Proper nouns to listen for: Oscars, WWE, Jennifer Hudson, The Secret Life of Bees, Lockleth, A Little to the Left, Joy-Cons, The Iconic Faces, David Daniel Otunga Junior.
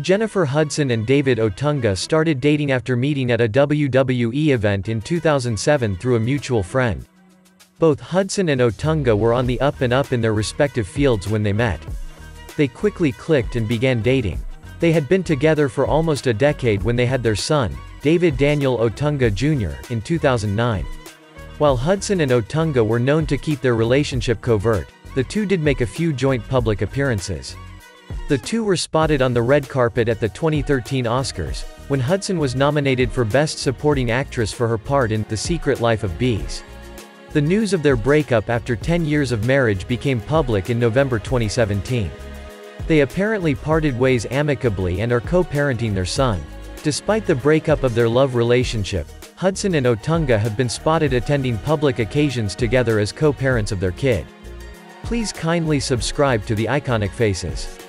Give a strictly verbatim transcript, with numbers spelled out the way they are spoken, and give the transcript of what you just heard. Jennifer Hudson and David Otunga started dating after meeting at a W W E event in two thousand seven through a mutual friend. Both Hudson and Otunga were on the up and up in their respective fields when they met. They quickly clicked and began dating. They had been together for almost a decade when they had their son, David Daniel Otunga Junior, in two thousand nine. While Hudson and Otunga were known to keep their relationship covert, the two did make a few joint public appearances. The two were spotted on the red carpet at the twenty thirteen Oscars, when Hudson was nominated for Best Supporting Actress for her part in The Secret Life of Bees. The news of their breakup after ten years of marriage became public in November twenty seventeen. They apparently parted ways amicably and are co-parenting their son. Despite the breakup of their love relationship, Hudson and Otunga have been spotted attending public occasions together as co-parents of their kid. Please kindly subscribe to The Iconic Faces.